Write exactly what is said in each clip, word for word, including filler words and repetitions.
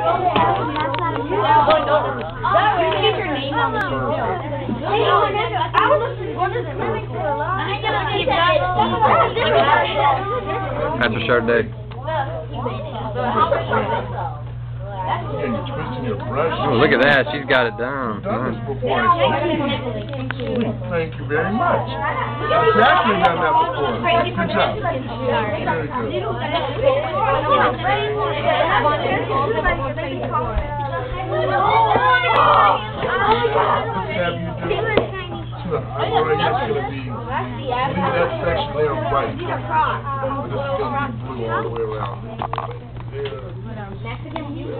That's a short day. Oh, look at that. She's got it down. Thank you very much. I've actually done that before. Good job. Very good. I want to going to be that section there right. This is going to be blue all the way around. Mexican music. I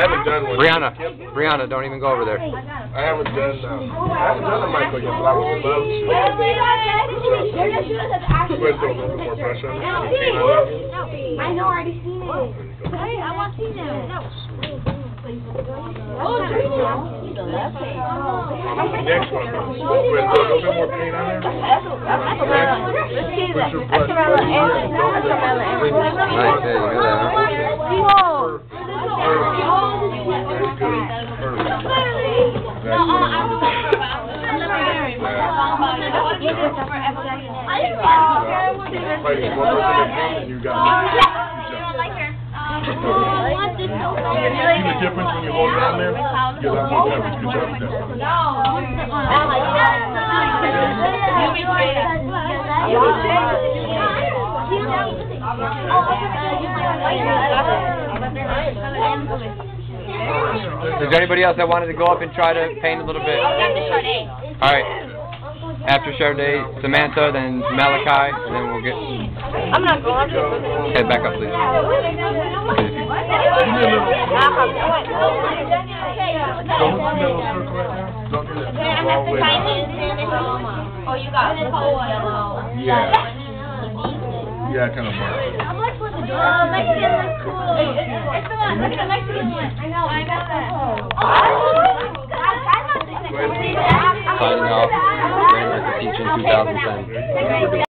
haven't done one. Brianna, Brianna, don't even go over there. I haven't done. Um, I haven't done a Michael yet, but I would love to. You guys don't have more pressure on it. I know, I already seen it. Hey, I want to see them. No. Oh, next one. With a little bit more paint on there. That's a difference when you hold it on there? You'll have more coverage. Good job with that. Is there anybody else that wanted to go up and try to paint a little bit? Alright. After Charday, Samantha, then Malachi, and then we'll get... I'm not going. Head back up, please. Oh, you got it. Yeah. Yeah, kind of far. I'm like, what the Mexican looks cool. It's the one. Look at the Mexican one. I know, I got that. I got that. Signing off. Grandmaster teacher in two thousand ten.